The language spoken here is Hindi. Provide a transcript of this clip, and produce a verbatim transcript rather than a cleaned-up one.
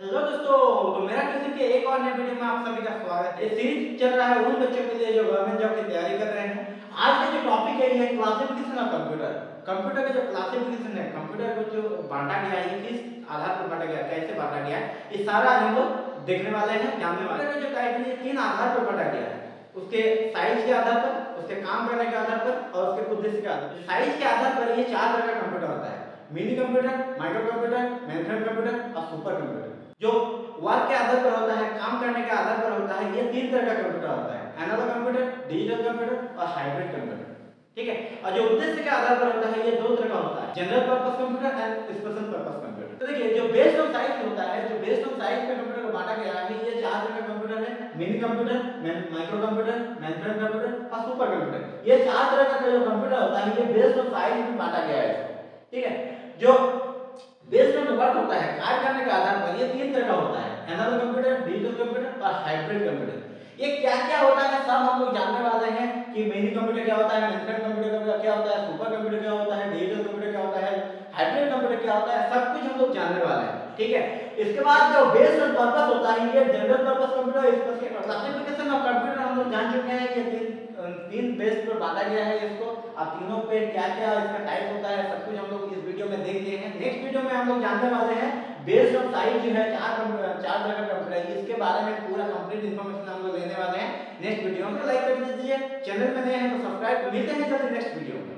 हेलो दोस्तों, तो मेरा ट्यूशन के एक और नए वीडियो में आप सभी का स्वागत है। सीरीज चल रहा है उन बच्चों के लिए जो गवर्नमेंट जॉब की तैयारी कर रहे हैं। आज का जो टॉपिक है ये क्लासिफिकेशन ऑफ कंप्यूटर। कंप्यूटर का जो क्लासिफिकेशन है, कंप्यूटर को जो बांटा गया है, किस आधार पर बांटा गया, कैसे बांटा गया, ये सारा हम लोग देखने वाले हैं, जानने वाले हैं। जो टाइटल है तीन आधार पर बांटा गया है, उसके साइज के आधार पर, उसके काम करने के आधार पर और उसके उद्देश्य के आधार पर। साइज के आधार पर ये चार तरह का कंप्यूटर होता है, mini computer, micro computer, mainframe computer और सुपर कंप्यूटर। जो वर्क के आधार पर होता है, काम करने के आधार पर होता है, ये तीन तरह का कंप्यूटर होता है, एनालॉग कंप्यूटर, डिजिटल कंप्यूटर और हाइब्रिड कंप्यूटर। ठीक है, और जो उद्देश्य के आधार पर होता है ये दो तरह का होता है, general purpose computer and special purpose computer. तो देखिए जो बेस्ड ऑन साइज होता है, जो बेस्ड ऑन साइज पे कंप्यूटर को बांटा गया है, ये चार तरह का कंप्यूटर है, mini computer, micro computer, mainframe computer और सुपर कंप्यूटर। ये चार तरह का जो कंप्यूटर होता है ये बेस्ड ऑन साइज में बांटा गया है। ठीक है, जो बेस्ड ऑन वर्क होता है, कार्य करने के आधार पर, ये तीन तरह का होता है, एनालॉग कंप्यूटर, डिजिटल कंप्यूटर और हाइब्रिड कंप्यूटर। ये क्या-क्या होता है सब हम लोग जानने वाले हैं कि मिनी कंप्यूटर क्या होता है, मेनफ्रेम कंप्यूटर क्या होता है, सुपर कंप्यूटर क्या होता है, डिजिटल कंप्यूटर क्या होता है, हाइब्रिड कंप्यूटर क्या होता है, सब कुछ हम लोग जानने वाले हैं। ठीक है, इसके बाद जो बेस्ड ऑन पर्पस होता है ये जनरल पर्पस कंप्यूटर, इसका क्लासिफिकेशन ऑफ कंप्यूटर हम लोग जान चुके हैं। ये तीन तीन बेस पर बांटा गया है इसको। अब तीनों पे क्या-क्या इसका टाइप होता है सब कुछ हम लोग इस वीडियो में देख लिए हैं। नेक्स्ट वीडियो में हम लोग जानने वाले हैं बेस्ड ऑन साइज जो है चार चार तरह का कंप्यूटर है, इसके बारे में पूरा कंप्लीट इंफॉर्मेशन हम लोग लेने वाले हैं नेक्स्ट वीडियो में। लाइक कर दीजिए, चैनल में नए हैं तो सब्सक्राइब। मिलते हैं जल्दी नेक्स्ट वीडियो में।